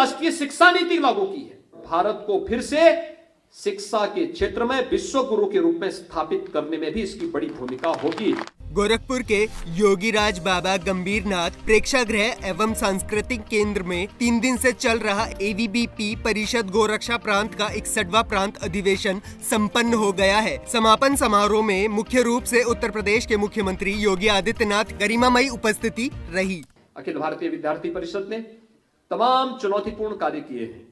राष्ट्रीय शिक्षा नीति लागू की है। भारत को फिर से शिक्षा के क्षेत्र में विश्व गुरु के रूप में स्थापित करने में भी इसकी बड़ी भूमिका होगी। गोरखपुर के योगीराज बाबा गंभीरनाथ प्रेक्षागृह एवं सांस्कृतिक केंद्र में 3 दिन से चल रहा AVBP परिषद गोरक्षा प्रांत का 61वां प्रांत अधिवेशन संपन्न हो गया है। समापन समारोह में मुख्य रूप से उत्तर प्रदेश के मुख्यमंत्री योगी आदित्यनाथ गरिमामयी उपस्थिति रही। अखिल भारतीय विद्यार्थी परिषद ने तमाम चुनौतीपूर्ण कार्य किए हैं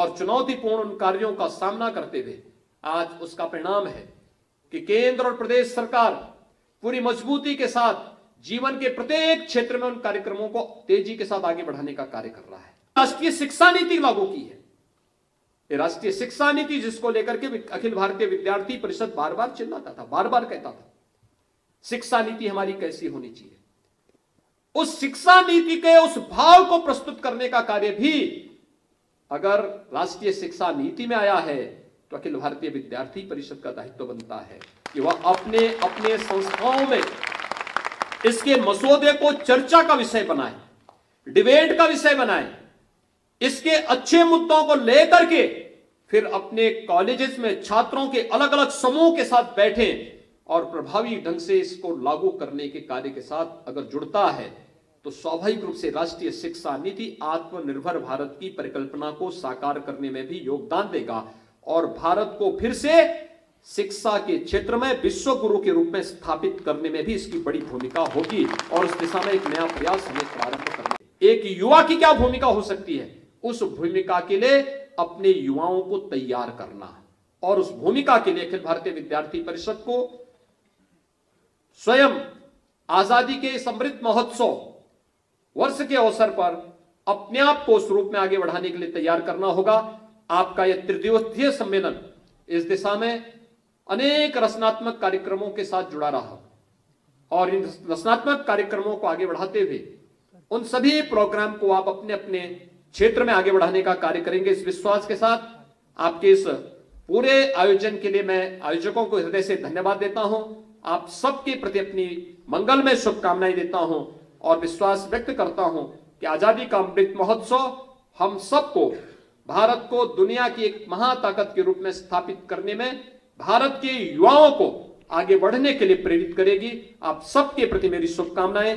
और चुनौतीपूर्ण उन कार्यों का सामना करते हुए आज उसका परिणाम है कि केंद्र और प्रदेश सरकार पूरी मजबूती के साथ जीवन के प्रत्येक क्षेत्र में उन कार्यक्रमों को तेजी के साथ आगे बढ़ाने का कार्य कर रहा है। राष्ट्रीय शिक्षा नीति लागू की है। ये राष्ट्रीय शिक्षा नीति जिसको लेकर के अखिल भारतीय विद्यार्थी परिषद बार बार चिल्लाता था, बार बार कहता था शिक्षा नीति हमारी कैसी होनी चाहिए, उस शिक्षा नीति के उस भाव को प्रस्तुत करने का कार्य भी अगर राष्ट्रीय शिक्षा नीति में आया है तो अखिल भारतीय विद्यार्थी परिषद का दायित्व बनता है कि वह अपने अपने संस्थाओं में इसके मसौदे को चर्चा का विषय बनाए, डिबेट का विषय बनाए, इसके अच्छे मुद्दों को लेकर के फिर अपने कॉलेजेस में छात्रों के अलग अलग समूह के साथ बैठें और प्रभावी ढंग से इसको लागू करने के कार्य के साथ अगर जुड़ता है तो स्वाभाविक रूप से राष्ट्रीय शिक्षा नीति आत्मनिर्भर भारत की परिकल्पना को साकार करने में भी योगदान देगा और भारत को फिर से शिक्षा के क्षेत्र में विश्व गुरु के रूप में स्थापित करने में भी इसकी बड़ी भूमिका होगी और उस दिशा में एक नया प्रयास हमें प्रारंभ करना है। एक युवा की क्या भूमिका हो सकती है, उस भूमिका के लिए अपने युवाओं को तैयार करना और उस भूमिका के लिए अखिल भारतीय विद्यार्थी परिषद को स्वयं आजादी के समृद्ध महोत्सव वर्ष के अवसर पर अपने आप को उस रूप में आगे बढ़ाने के लिए तैयार करना होगा। आपका यह 3 दिवसीय सम्मेलन इस दिशा में अनेक रचनात्मक कार्यक्रमों के साथ जुड़ा रहा और इन रचनात्मक कार्यक्रमों को आगे बढ़ाते हुए उन सभी प्रोग्राम को आप अपने अपने क्षेत्र में आगे बढ़ाने का कार्य करेंगे। इस विश्वास के साथ आपके इस पूरे आयोजन के लिए मैं आयोजकों को हृदय से धन्यवाद देता हूं। आप सबके प्रति अपनी मंगलमय शुभकामनाएं देता हूं और विश्वास व्यक्त करता हूं कि आजादी का अमृत महोत्सव हम सबको, भारत को दुनिया की एक महाताकत के रूप में स्थापित करने में भारत के युवाओं को आगे बढ़ने के लिए प्रेरित करेगी। आप सबके प्रति मेरी शुभकामनाएं।